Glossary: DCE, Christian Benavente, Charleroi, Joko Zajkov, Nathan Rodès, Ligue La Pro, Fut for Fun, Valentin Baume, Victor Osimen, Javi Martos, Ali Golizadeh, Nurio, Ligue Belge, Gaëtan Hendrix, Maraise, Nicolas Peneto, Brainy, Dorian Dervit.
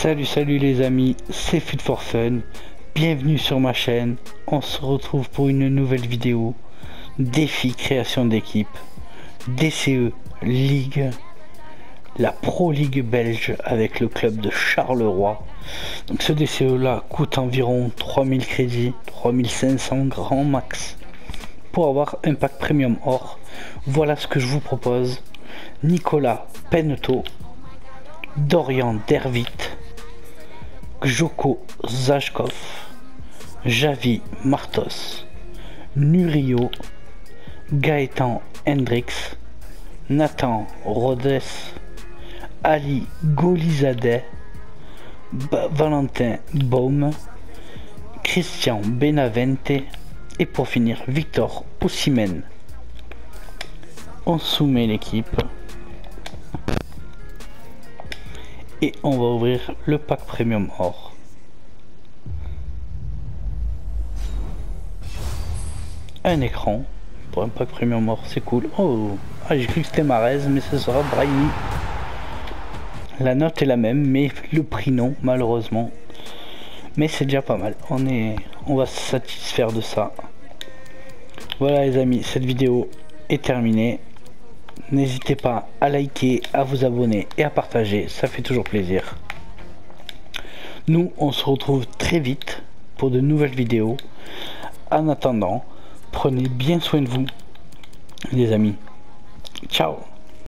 Salut les amis, c'est Fut for Fun, bienvenue sur ma chaîne, on se retrouve pour une nouvelle vidéo, défi création d'équipe, DCE, Ligue, la Pro Ligue Belge avec le club de Charleroi. Donc ce DCE là coûte environ 3000 crédits, 3500 grand max, pour avoir un pack premium or. Voilà ce que je vous propose: Nicolas Peneto, Dorian Dervit, Joko Zajkov, Javi Martos, Nurio, Gaëtan Hendrix, Nathan Rodès, Ali Golizadeh, Valentin Baume, Christian Benavente et pour finir Victor Osimen. On soumet l'équipe et on va ouvrir le pack premium or. Un écran pour un pack premium or, c'est cool. Oh, j'ai cru que c'était Maraise, mais ce sera Brainy. La note est la même, mais le prix non, malheureusement. Mais c'est déjà pas mal. On va se satisfaire de ça. Voilà les amis, cette vidéo est terminée. N'hésitez pas à liker, à vous abonner et à partager, ça fait toujours plaisir. Nous, on se retrouve très vite pour de nouvelles vidéos. En attendant, prenez bien soin de vous, les amis. Ciao!